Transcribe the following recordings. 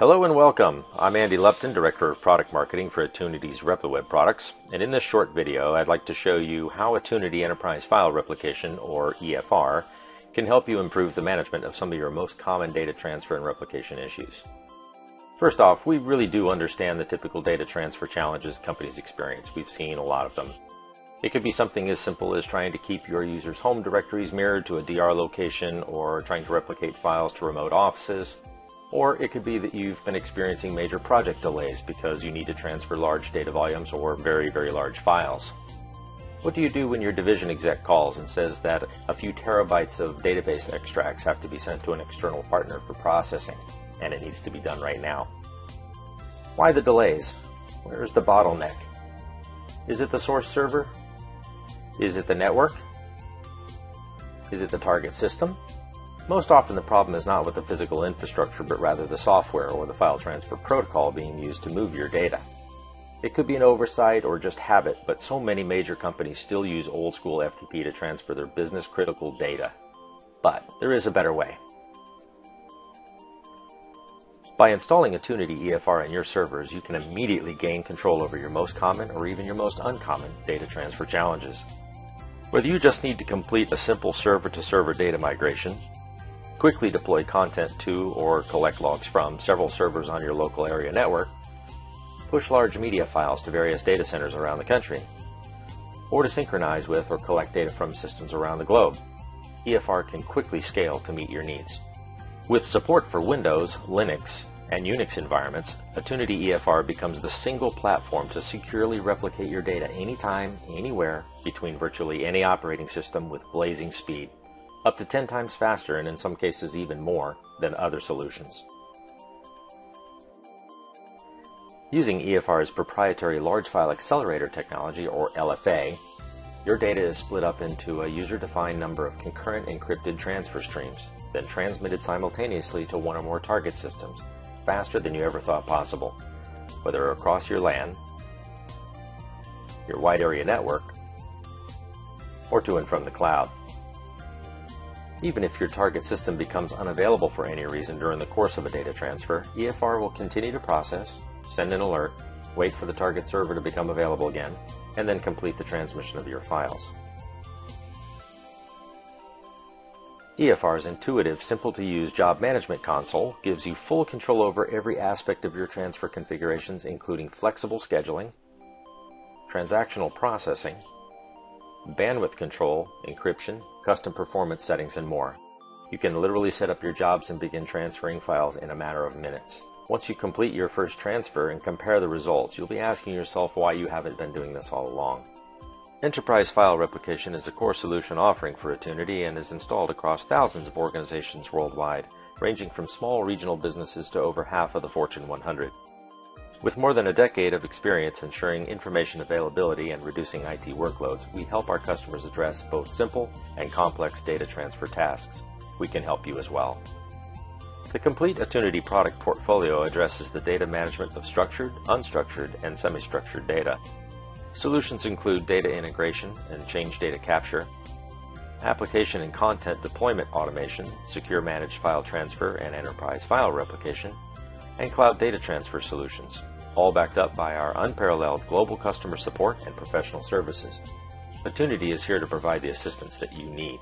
Hello and welcome. I'm Andy Lupton, Director of Product Marketing for Attunity's RepliWeb products, and in this short video I'd like to show you how Attunity Enterprise File Replication, or EFR, can help you improve the management of some of your most common data transfer and replication issues. First off, we really do understand the typical data transfer challenges companies experience. We've seen a lot of them. It could be something as simple as trying to keep your users' home directories mirrored to a DR location, or trying to replicate files to remote offices. Or it could be that you've been experiencing major project delays because you need to transfer large data volumes or very large files. What do you do when your division exec calls and says that a few terabytes of database extracts have to be sent to an external partner for processing, and it needs to be done right now? Why the delays? Where's the bottleneck? Is it the source server? Is it the network? Is it the target system? Most often the problem is not with the physical infrastructure, but rather the software or the file transfer protocol being used to move your data. It could be an oversight or just habit, but so many major companies still use old-school FTP to transfer their business-critical data. But there is a better way. By installing Attunity EFR on your servers, you can immediately gain control over your most common or even your most uncommon data transfer challenges. Whether you just need to complete a simple server-to-server data migration, quickly deploy content to or collect logs from several servers on your local area network, push large media files to various data centers around the country, or to synchronize with or collect data from systems around the globe, EFR can quickly scale to meet your needs. With support for Windows, Linux, and Unix environments, Attunity EFR becomes the single platform to securely replicate your data anytime, anywhere, between virtually any operating system with blazing speed. Up to 10 times faster, and in some cases even more, than other solutions. Using EFR's proprietary Large File Accelerator technology, or LFA, your data is split up into a user-defined number of concurrent encrypted transfer streams, then transmitted simultaneously to one or more target systems, faster than you ever thought possible, whether across your LAN, your wide area network, or to and from the cloud. Even if your target system becomes unavailable for any reason during the course of a data transfer, EFR will continue to process, send an alert, wait for the target server to become available again, and then complete the transmission of your files. EFR's intuitive, simple-to-use job management console gives you full control over every aspect of your transfer configurations, including flexible scheduling, transactional processing, bandwidth control, encryption, custom performance settings, and more. You can literally set up your jobs and begin transferring files in a matter of minutes. Once you complete your first transfer and compare the results, you'll be asking yourself why you haven't been doing this all along. Enterprise File Replication is a core solution offering for Attunity and is installed across thousands of organizations worldwide, ranging from small regional businesses to over half of the Fortune 100. With more than a decade of experience ensuring information availability and reducing IT workloads, we help our customers address both simple and complex data transfer tasks. We can help you as well. The complete Attunity product portfolio addresses the data management of structured, unstructured, and semi-structured data. Solutions include data integration and change data capture, application and content deployment automation, secure managed file transfer and enterprise file replication, and cloud data transfer solutions, all backed up by our unparalleled global customer support and professional services. Attunity is here to provide the assistance that you need.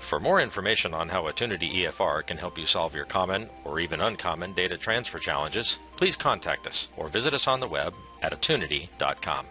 For more information on how Attunity EFR can help you solve your common or even uncommon data transfer challenges, please contact us or visit us on the web at attunity.com.